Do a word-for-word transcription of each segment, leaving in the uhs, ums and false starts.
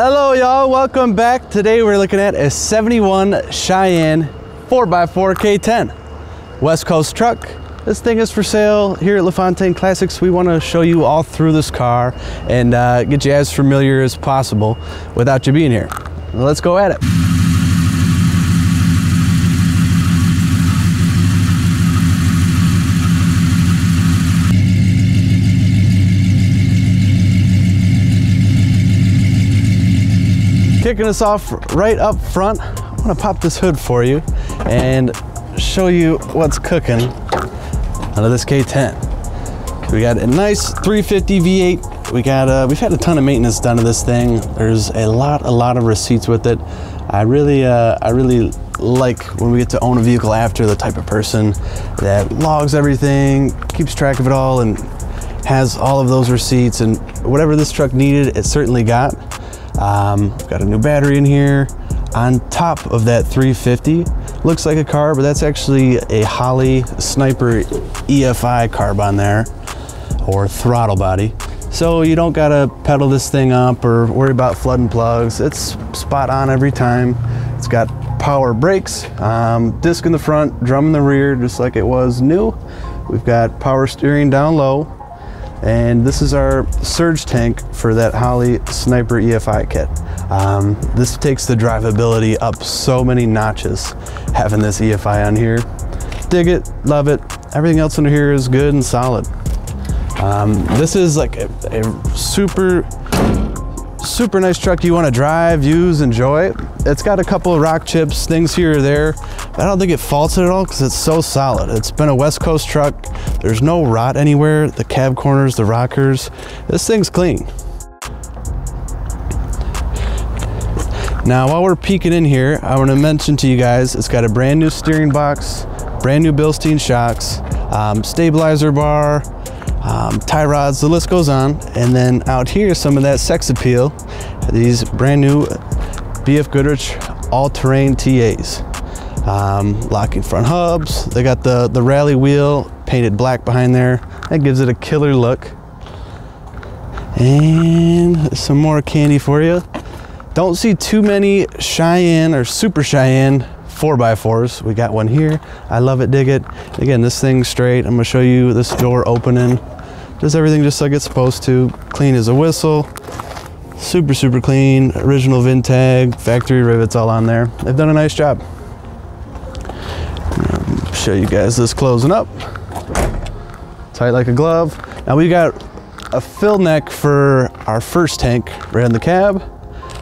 Hello y'all, welcome back. Today we're looking at a seventy-one Cheyenne four by four K ten West Coast truck. This thing is for sale here at Lafontaine Classics. We want to show you all through this car and uh, get you as familiar as possible without you being here. Let's go at it. Kicking us off right up front, I want to pop this hood for you and show you what's cooking out of this K ten. We got a nice three fifty V eight. We got uh, we've had a ton of maintenance done to this thing. There's a lot, a lot of receipts with it. I really, uh, I really like when we get to own a vehicle after, the type of person that logs everything, keeps track of it all, and has all of those receipts. And whatever this truck needed, it certainly got. Um, got a new battery in here on top of that three fifty. Looks like a carb, but that's actually a Holley Sniper E F I carb on there, or throttle body. So you don't gotta pedal this thing up or worry about flooding plugs. It's spot on every time. It's got power brakes, um, disc in the front, drum in the rear, just like it was new. We've got power steering down low. And this is our surge tank for that Holley Sniper E F I kit. Um, this takes the drivability up so many notches, having this E F I on here. Dig it, love it. Everything else under here is good and solid. Um, this is like a, a super, super nice truck you want to drive, use, enjoy. It's got a couple of rock chips, things here or there. I don't think it faults it at all because it's so solid. It's been a West Coast truck. There's no rot anywhere. The cab corners, the rockers, this thing's clean. Now, while we're peeking in here, I want to mention to you guys, it's got a brand new steering box, brand new Bilstein shocks, um, stabilizer bar, Um, tie rods, the list goes on. And then out here, some of that sex appeal, these brand new B F Goodrich all-terrain T As. Um, locking front hubs, they got the, the rally wheel painted black behind there. That gives it a killer look. And some more candy for you. Don't see too many Cheyenne or Super Cheyenne four by fours. We got one here. I love it, dig it. Again, this thing's straight. I'm gonna show you this door opening. Does everything just like it's supposed to. Clean as a whistle. Super, super clean. Original VIN tag, factory rivets all on there. They've done a nice job. I'll show you guys this closing up. Tight like a glove. Now we got a fill neck for our first tank right in the cab.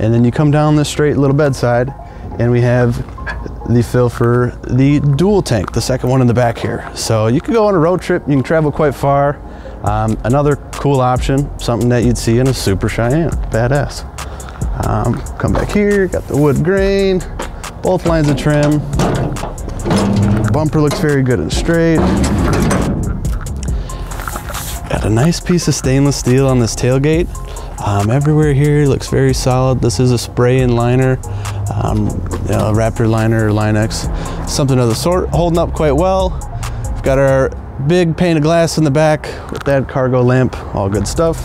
And then you come down this straight little bedside and we have the fill for the dual tank, the second one in the back here. So you can go on a road trip, you can travel quite far. Um, another cool option, something that you'd see in a Super Cheyenne, badass. Um, come back here, got the wood grain, both lines of trim. Bumper looks very good and straight. Got a nice piece of stainless steel on this tailgate. Um, everywhere here looks very solid. This is a spray-in liner. Um, you know, Raptor liner, Line-X, something of the sort, holding up quite well. We've got our big pane of glass in the back with that cargo lamp, all good stuff.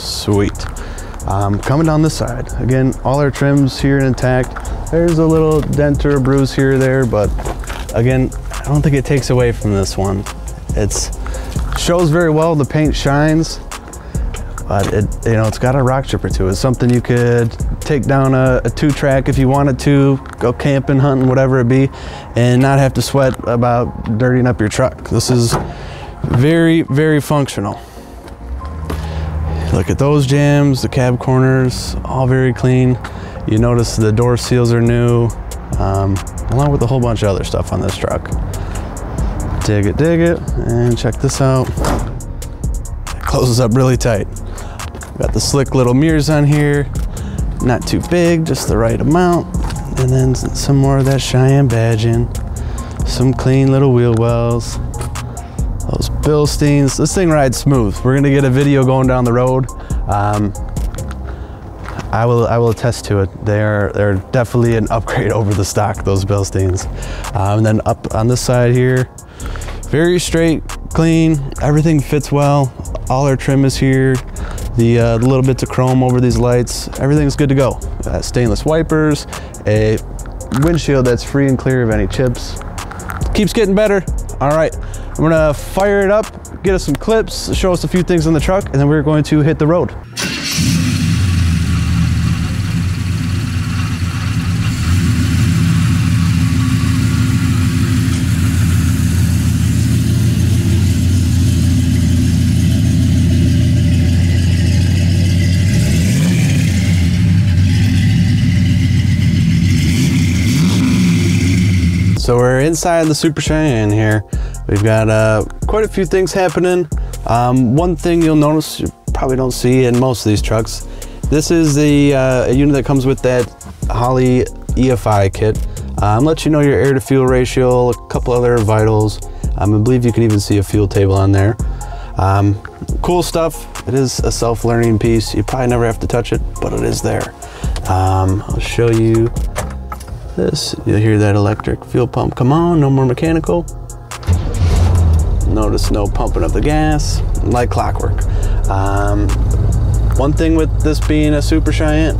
Sweet. Um, coming down this side, again, all our trims here intact. There's a little dent or bruise here or there, but again, I don't think it takes away from this one. It's shows very well, the paint shines. But it, you know, it's got a rock chipper to it. It's something you could take down a, a two track if you wanted to, go camping, hunting, whatever it be, and not have to sweat about dirtying up your truck. This is very, very functional. Look at those jams, the cab corners, all very clean. You notice the door seals are new, um, along with a whole bunch of other stuff on this truck. Dig it, dig it, and check this out. It closes up really tight. Got the slick little mirrors on here. Not too big, just the right amount. And then some more of that Cheyenne badging. Some clean little wheel wells. Those Bilsteins. This thing rides smooth. We're gonna get a video going down the road. Um, I will I will attest to it. They are, they're definitely an upgrade over the stock, those Bilsteins. Um, and then up on this side here, very straight, clean, everything fits well. All our trim is here. The, uh, the little bits of chrome over these lights, everything's good to go. Uh, stainless wipers, a windshield that's free and clear of any chips. Keeps getting better. All right, I'm gonna fire it up, get us some clips, show us a few things in the truck, and then we're going to hit the road. So we're inside the Super Cheyenne here. We've got uh, quite a few things happening. Um, one thing you'll notice, you probably don't see in most of these trucks, this is the uh, unit that comes with that Holley E F I kit. Um, lets you know your air to fuel ratio, a couple other vitals. Um, I believe you can even see a fuel table on there. Um, cool stuff. It is a self-learning piece. You probably never have to touch it, but it is there. Um, I'll show you this. You'll hear that electric fuel pump come on. No more mechanical. Notice no pumping of the gas, like clockwork. Um, one thing with this being a Super Cheyenne,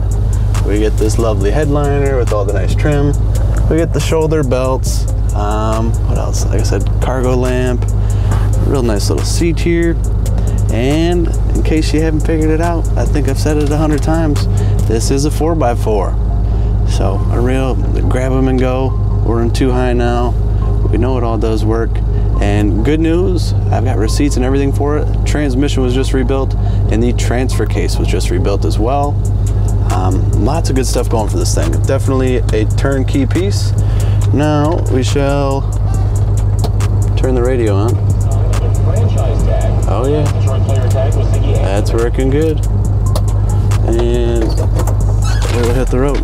we get this lovely headliner with all the nice trim. We get the shoulder belts. Um, what else? Like I said, cargo lamp, real nice little seat here. And in case you haven't figured it out, I think I've said it a hundred times, this is a four by four. So a real grab them and go. We're in too high now. We know it all does work. And good news, I've got receipts and everything for it. Transmission was just rebuilt and the transfer case was just rebuilt as well. Um, lots of good stuff going for this thing. Definitely a turnkey piece. Now we shall turn the radio on. Oh yeah, that's working good. And we'll hit the road.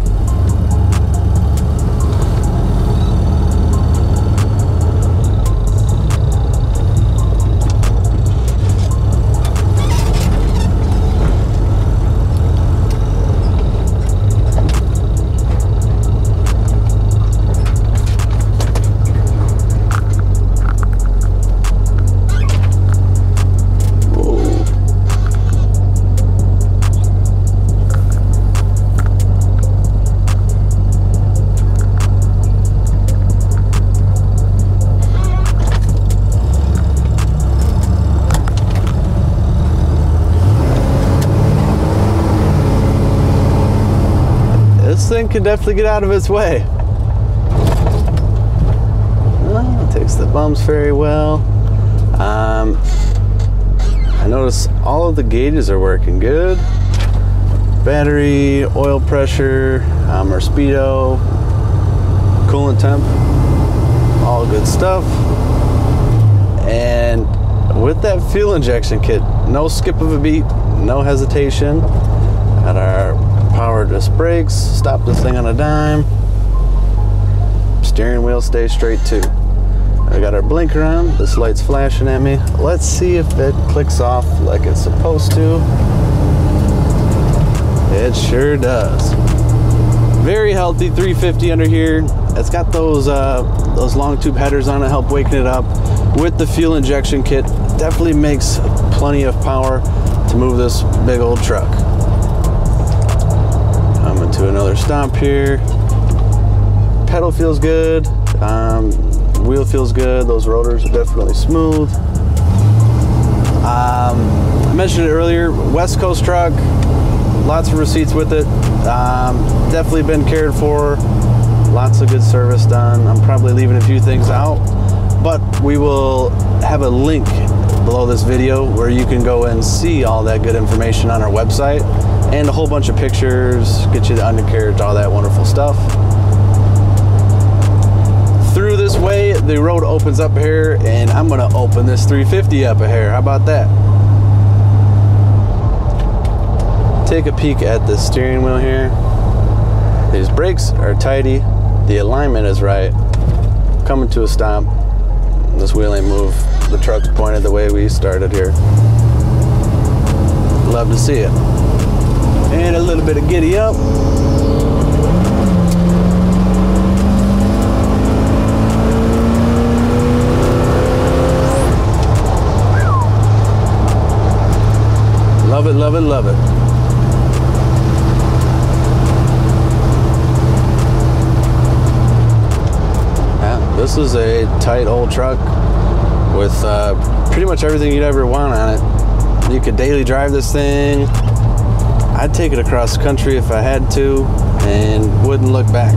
Thing can definitely get out of its way. Well, it takes the bumps very well. Um, I notice all of the gauges are working good. Battery, oil pressure, um, our speedo, coolant temp, all good stuff. And with that fuel injection kit, no skip of a beat, no hesitation. Got our power disc brakes, stop this thing on a dime. Steering wheel stays straight too. I got our blinker on, this light's flashing at me. Let's see if it clicks off like it's supposed to. It sure does. Very healthy three fifty under here. It's got those, uh, those long tube headers on to help waken it up. With the fuel injection kit, definitely makes plenty of power to move this big old truck. To another stop here. Pedal feels good. Um, wheel feels good. Those rotors are definitely smooth. Um, I mentioned it earlier, West Coast truck, lots of receipts with it. Um, definitely been cared for. Lots of good service done. I'm probably leaving a few things out, but we will have a link below this video where you can go and see all that good information on our website. And a whole bunch of pictures, get you the undercarriage, all that wonderful stuff. Through this way, the road opens up here, and I'm gonna open this three fifty up here. How about that? Take a peek at the steering wheel here. These brakes are tidy. The alignment is right. Coming to a stop. This wheel ain't moved. The truck's pointed the way we started here. Love to see it. And a little bit of giddy up. love it, love it. This is a tight old truck with uh, pretty much everything you'd ever want on it. You could daily drive this thing. I'd take it across the country if I had to and wouldn't look back.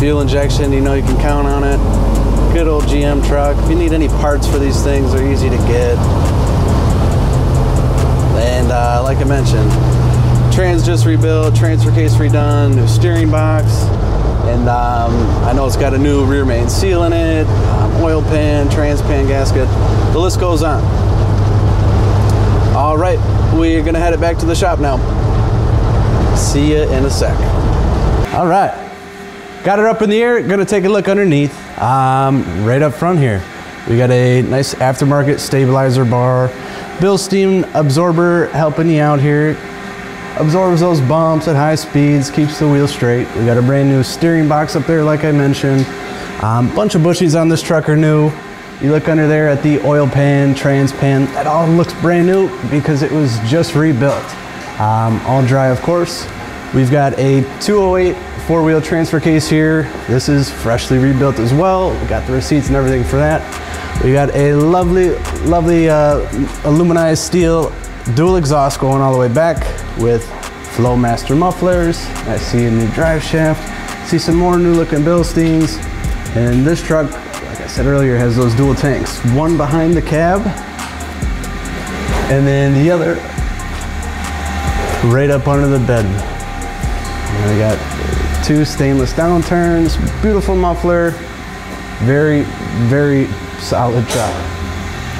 Fuel injection, you know you can count on it. Good old G M truck. If you need any parts for these things, they're easy to get. And uh, like I mentioned, trans just rebuilt, transfer case redone, new steering box. And um, I know it's got a new rear main seal in it, um, oil pan, trans pan gasket, the list goes on. All right, we're gonna head it back to the shop now. See ya in a sec. All right, got it up in the air, gonna take a look underneath. Um, right up front here, we got a nice aftermarket stabilizer bar, Bilstein absorber helping you out here. Absorbs those bumps at high speeds, keeps the wheel straight. We got a brand new steering box up there, like I mentioned. Um, bunch of bushies on this truck are new. You look under there at the oil pan, trans pan, that all looks brand new because it was just rebuilt. Um, all dry, of course. We've got a two oh eight four-wheel transfer case here. This is freshly rebuilt as well. We got the receipts and everything for that. We got a lovely, lovely uh, aluminized steel dual exhaust going all the way back with Flowmaster mufflers. I see a new drive shaft. See some more new looking Bilsteins. And this truck, like I said earlier, has those dual tanks. One behind the cab and then the other right up under the bed. And I got two stainless downturns, beautiful muffler. Very, very solid truck.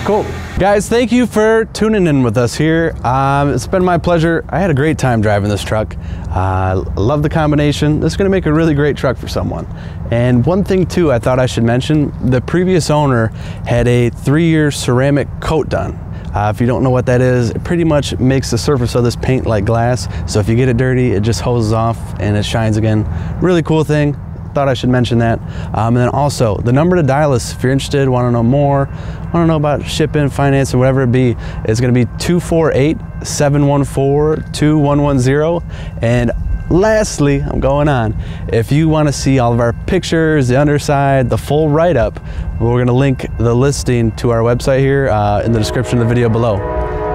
Cool. Guys, thank you for tuning in with us here. Um, it's been my pleasure. I had a great time driving this truck. I uh, love the combination. This is gonna make a really great truck for someone. And one thing too I thought I should mention, the previous owner had a three-year ceramic coat done. Uh, if you don't know what that is, it pretty much makes the surface of this paint like glass. So if you get it dirty, it just hoses off and it shines again. Really cool thing. Thought I should mention that. Um, and then also, the number to dial us if you're interested, want to know more, want to know about shipping, finance, or whatever it be, is going to be two four eight, seven one four, two one one zero. And lastly, I'm going on, if you want to see all of our pictures, the underside, the full write-up, we're going to link the listing to our website here uh, in the description of the video below.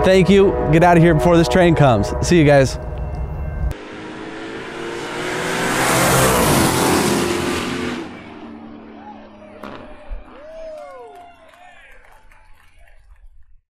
Thank you. Get out of here before this train comes. See you guys.